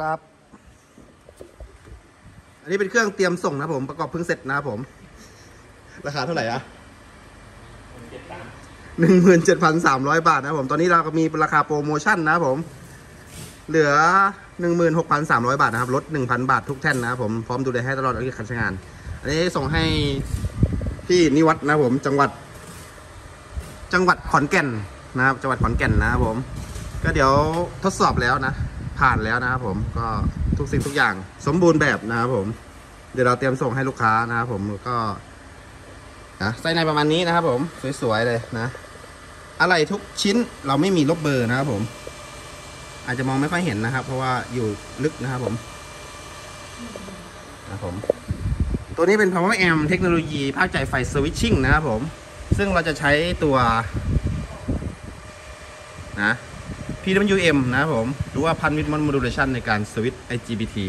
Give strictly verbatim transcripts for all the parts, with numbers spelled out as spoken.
นะครับอันนี้เป็นเครื่องเตรียมส่งนะผมประกอบเพิ่งเสร็จนะผมราคาเท่าไหร่อะหนึ่งหมื่นเจ็ดพันสามร้อยบาทนะผมตอนนี้เราก็มีราคาโปรโมชั่นนะผมเหลือ หนึ่งหมื่นหกพันสามร้อย บาทนะครับลด หนึ่งพัน บาททุกแท่นนะครับผมพร้อมดูแลให้ตลอดอายุการใช้งานอันนี้ส่งให้ที่นิวัฒน์นะผมจังหวัดจังหวัดขอนแก่นนะครับจังหวัดขอนแก่นนะครับผมก็เดี๋ยวทดสอบแล้วนะผ่านแล้วนะครับผมก็ทุกสิ่งทุกอย่างสมบูรณ์แบบนะครับผมเดี๋ยวเราเตรียมส่งให้ลูกค้านะครับผมก็นะไส้ในประมาณนี้นะครับผมสวยๆเลยนะอะไรทุกชิ้นเราไม่มีลบเบอร์นะครับผมอาจจะมองไม่ค่อยเห็นนะครับเพราะว่าอยู่ลึกนะครับผมนะผมตัวนี้เป็น power amp เทคโนโลยีภาคจ่ายไฟ switching นะครับผมซึ่งเราจะใช้ตัวนะ พี ดับเบิลยู เอ็ม นะครับผมหรือว่า Pulse Width Modulation ในการสวิตช์ ไอ จี บี ที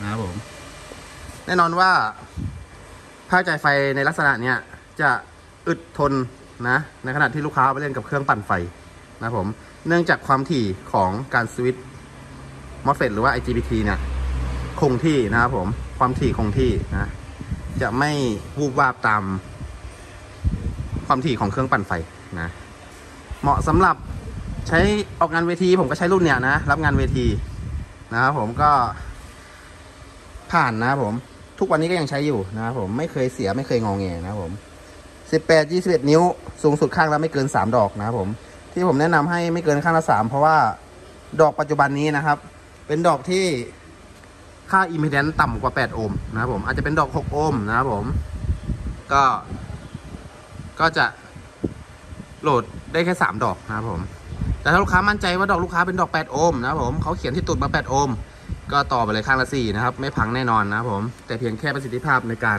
นะครับผมแน่นอนว่าภาคจ่ายไฟในลักษณะเนี้ยจะอึดทนนะในขณะที่ลูกค้าไปเล่นกับเครื่องปั่นไฟนะครับผมเนื่องจากความถี่ของการสวิตช์ เอ็ม โอ เอฟ อี ที หรือว่า ไอ จี บี ที เนี่ยคงที่นะครับผมความถี่คงที่นะจะไม่วูบวาบตามความถี่ของเครื่องปั่นไฟนะเหมาะสำหรับใช้ออกงานเวทีผมก็ใช้รุ่นเนี่ยนะรับงานเวทีนะครับผมก็ผ่านนะครับผมทุกวันนี้ก็ยังใช้อยู่นะครับผมไม่เคยเสียไม่เคยงอแงนะครับผมสิบแปด ยี่สิบเอ็ด นิ้วสูงสุดข้างละไม่เกินสามดอกนะครับผมที่ผมแนะนำให้ไม่เกินข้างละสามเพราะว่าดอกปัจจุบันนี้นะครับเป็นดอกที่ค่าอิมพีแดนซ์ต่ำกว่าแปดโอห์มนะครับผมอาจจะเป็นดอกหกโอห์มนะครับผมก็ก็จะโหลดได้แค่สามดอกนะครับผมแต่ถ้าลูกค้ามั่นใจว่าดอกลูกค้าเป็นดอกแปดโอห์มนะครับผมเขาเขียนที่ตูดมาแปดโอห์มก็ต่อไปเลยข้างละสี่นะครับไม่พังแน่นอนนะครับผมแต่เพียงแค่ประสิทธิภาพในการ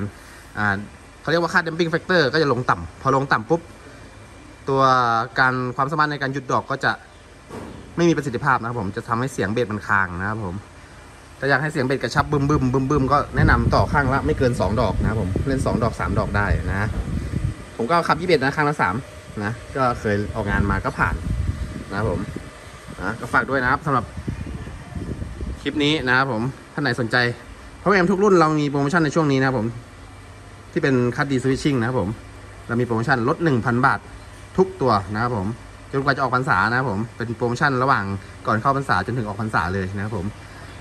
อ่าเขาเรียกว่าค่าดัมปิ้งแฟกเตอร์ก็จะลงต่ำพอลงต่ำปุ๊บตัวการความสามารถในการหยุดดอกก็จะไม่มีประสิทธิภาพนะครับผมจะทำให้เสียงเบสมันค้างนะครับผมถ้าอยากให้เสียงเบสกระชับบึมบึมบึมบึมก็แนะนำต่อข้างละไม่เกินสองดอกนะครับผมเล่นสองดอกสามดอกได้นะผมก็ขับยี่สิบเอ็ดนะข้างละสามนะก็เคยออกงานมาก็ผ่านนะครับผมนะก็ฝากด้วยนะครับสำหรับคลิปนี้นะครับผมท่านไหนสนใจเพราะเอ็มทุกรุ่นเรามีโปรโมชั่นในช่วงนี้นะครับผมที่เป็นคัตดีสวิตชิ่งนะครับผมเรามีโปรโมชั่นลด หนึ่งพัน บาททุกตัวนะครับผมจนกว่าจะออกพรรษานะครับผมเป็นโปรโมชั่นระหว่างก่อนเข้าพรรษาจนถึงออกพรรษาเลยนะครับผม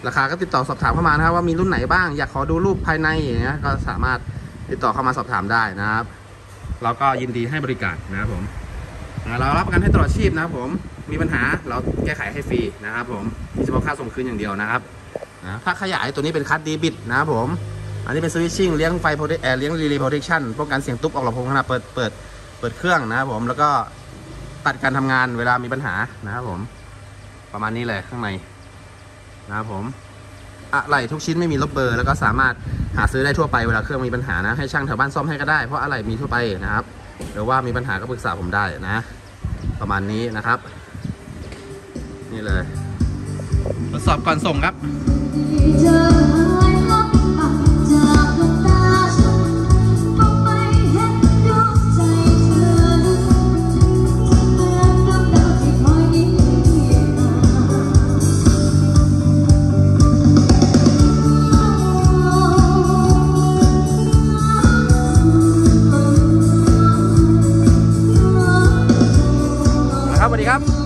ราคาก็ติดต่อสอบถามเข้ามานะครับว่ามีรุ่นไหนบ้างอยากขอดูรูปภายในอย่างเงี้ยก็สามารถติดต่อเข้ามาสอบถามได้นะครับเราก็ยินดีให้บริการนะครับผมเรารับประกันให้ตลอดชีพนะครับผมมีปัญหาเราแก้ไขให้ฟรีนะครับผมมีเฉพาะค่าส่งคืนอย่างเดียวนะครับถ้าขยายตัวนี้เป็นคัตดีบิดนะครับผมอันนี้เป็นสวิตชิ่งเลี้ยงไฟโปรเทคเลี้ยงรีเลย์โปรเทคชั่นป้องกันเสียงตุ๊บออกหลำโพงขณะเปิดเปิดเปิดเครื่องนะครับผมแล้วก็ตัดการทำงานเวลามีปัญหานะครับผมประมาณนี้เลยข้างในนะครับผมอะไรทุกชิ้นไม่มีลบเบอร์แล้วก็สามารถหาซื้อได้ทั่วไปเวลาเครื่องมีปัญหานะให้ช่างแถวบ้านซ่อมให้ก็ได้เพราะอะไรมีทั่วไปนะครับหรือว่ามีปัญหาก็ปรึกษาผมได้นะประมาณนี้นะครับนี่เลยทดสอบก่อนส่งครับสวัสดีครับ